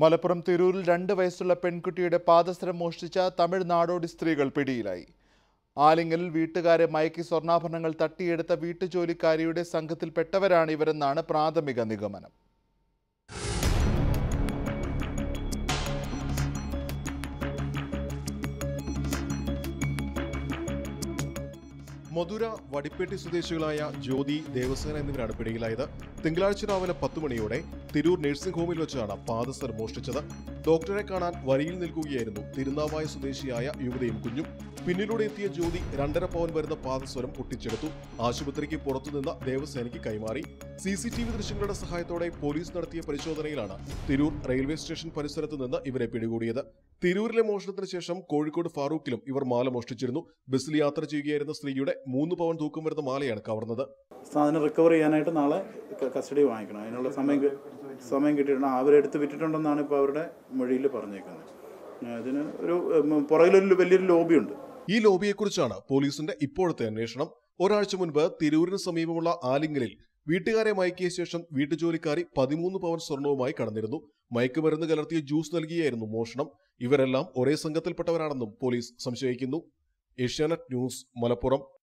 മലപ്പുറം തിരൂരിൽ 2 വയസ്സുള്ള പെൺകുട്ടിയുടെ പാദസരം മോഷ്ടിച്ച തമിഴ് നാടോടി സ്ത്രീകൾ പിടിയിലായി. ആലിങ്ങലിൽ വീട്ടുകാരെ മയക്കി സ്വർണ്ണാഭരണങ്ങൾ തട്ടിയെടുത്ത വീട്ടുജോലിക്കാരിയുടെ സംഘത്തിൽപ്പെട്ടവരാണ് ഇവരെന്നാണ് പ്രാഥമിക നിഗമനം. മധുര വടിപ്പേട്ടി സ്വദേശികളായ ജ്യോതി, ദേവസേന എന്നിവരാണ് പിടിയിലായത്. തിങ്കളാഴ്ച രാവിലെ 10 മണിയോടെ തിരൂർ നഴ്സിംഗ് ഹോമിൽ വെച്ചാണ് പാദസരം മോഷ്ടിച്ചത്. ഡോക്ടറെ കാണാൻ വരിയിൽ നിൽക്കുകയായിരുന്നു തിരുനാവായ സ്വദേശിയായ യുവതിയും കുഞ്ഞും. പിന്നിലൂടെ എത്തിയ ജ്യോതി 2.5 പവൻ വരുന്ന പാദസരം പൊട്ടിച്ചെടുത്തു. ആശുപത്രിക്ക് പുറത്തുനിന്ന് ദേവസേനയ്ക്ക് കൈമാറി. CCTV ദൃശ്യങ്ങളുടെ സഹായത്തോടെ പോലീസ് നടത്തിയ പരിശോധനയിലാണ് തിരൂർ റെയിൽവേ സ്റ്റേഷൻ പരിസരത്ത് നിന്ന് ഇവരെ പിടികൂടിയത്. തിരൂരിലെ മോഷണത്തിന് ശേഷം കോഴിക്കോട് ഫാറൂഖിലും ഇവർ മാല മോഷ്ടിച്ചിരുന്നു. ബസ്സിൽ യാത്ര ചെയ്യുകയായിരുന്ന സ്ത്രീയുടെ 3 പവൻ തൂക്കം വരുന്ന മാലയാണ് കവർന്നത്. സാധനം റിക്കവർ ചെയ്യാനായിട്ട് നാളെ കസ്റ്റഡി വാങ്ങിക്കണം, അതിനുള്ള സമയം കിട്ടിയിട്ടുണ്ട്. അവരെടുത്ത് വിറ്റിട്ടുണ്ടെന്നാണ് ഇപ്പോൾ അവരുടെ മൊഴിയിൽ പറഞ്ഞേക്കുന്നത്. അതിന് ഒരു പുറകിലൊരു വലിയൊരു ലോബിയുണ്ട്. ഈ ലോബിയെക്കുറിച്ചാണ് പോലീസിന്റെ ഇപ്പോഴത്തെ അന്വേഷണം. ഒരാഴ്ച മുൻപ് തിരൂരിന് സമീപമുള്ള ആലിങ്ങലിൽ വീട്ടുകാരെ മയക്കിയ ശേഷം വീട്ടുജോലിക്കാരി 13 പവൻ സ്വർണവുമായി കടന്നിരുന്നു. മയക്കുമരുന്ന് കലർത്തിയ ജ്യൂസ് നൽകിയായിരുന്നു മോഷണം. ഇവരെല്ലാം ഒരേ സംഘത്തിൽപ്പെട്ടവരാണെന്നും പോലീസ് സംശയിക്കുന്നു. ഏഷ്യാനെറ്റ് ന്യൂസ്, മലപ്പുറം.